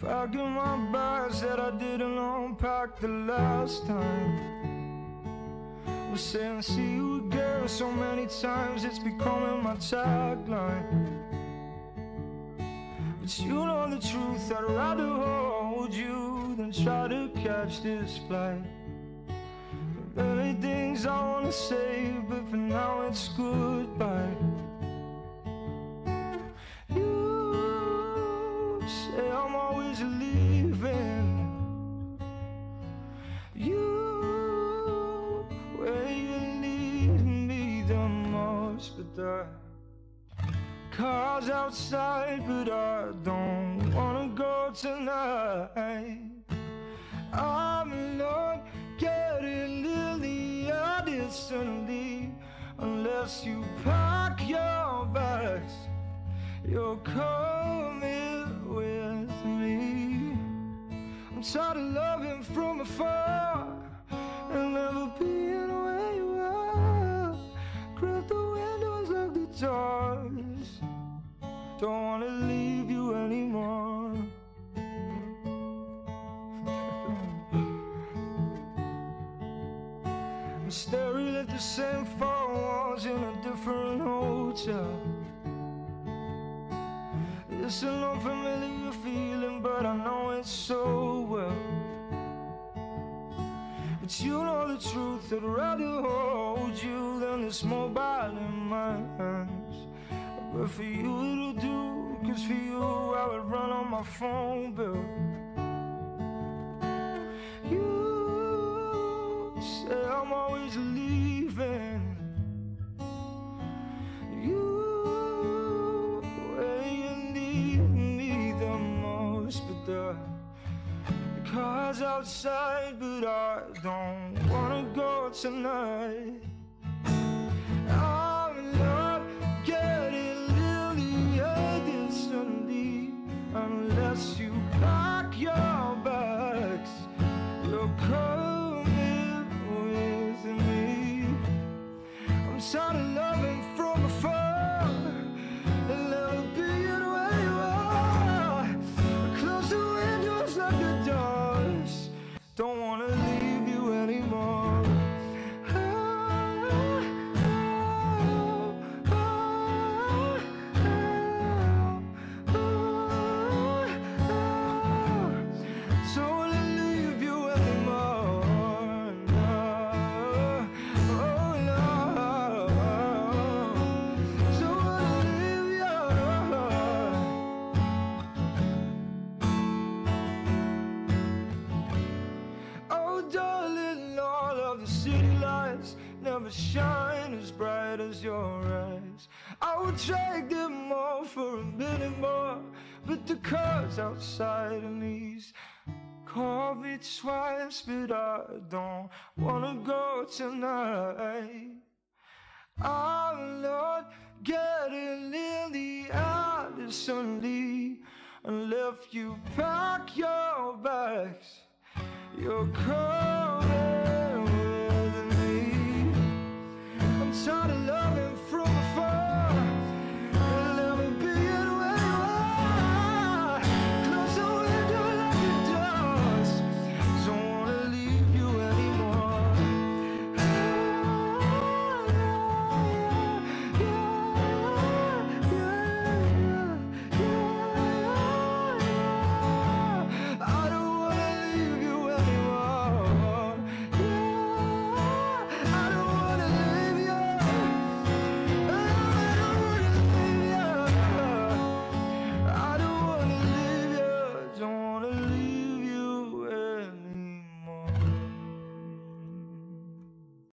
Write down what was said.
Packing my bags that I didn't unpack the last time. Was saying see you again so many times, it's becoming my tagline. But you know the truth, I'd rather hold you than try to catch this flight. There are many things I wanna say, but for now it's goodbye. I'm always leaving you where you leave me the most. But the car's outside, but I don't wanna go tonight. I'm not getting Lily Addison Lee unless you pack your bags. You're coming with me. I'm tired of loving from afar and never being where you are. Grab the windows, lock the doors. Don't wanna leave you anymore. I'm staring at the same four walls in a different hotel. It's an unfamiliar feeling, but I know it so well. But you know the truth, I'd rather hold you than this mobile in my hands. But for you it'll do, cause for you I would run on my phone bill. You say I'm always leaving you. But the car's outside, but I don't wanna go tonight. I'm not getting Lily Addison Lee unless you pack your bags. You're coming with me. I'm tired of loving from afar and never being where you are. Don't wanna leave you anymore. Never shine as bright as your eyes. I would take them all for a minute more, but the car's outside and he's called me twice, but I don't wanna go tonight. I'm not getting Lily Addison Lee unless you pack your bags. You're coming. I'm tired of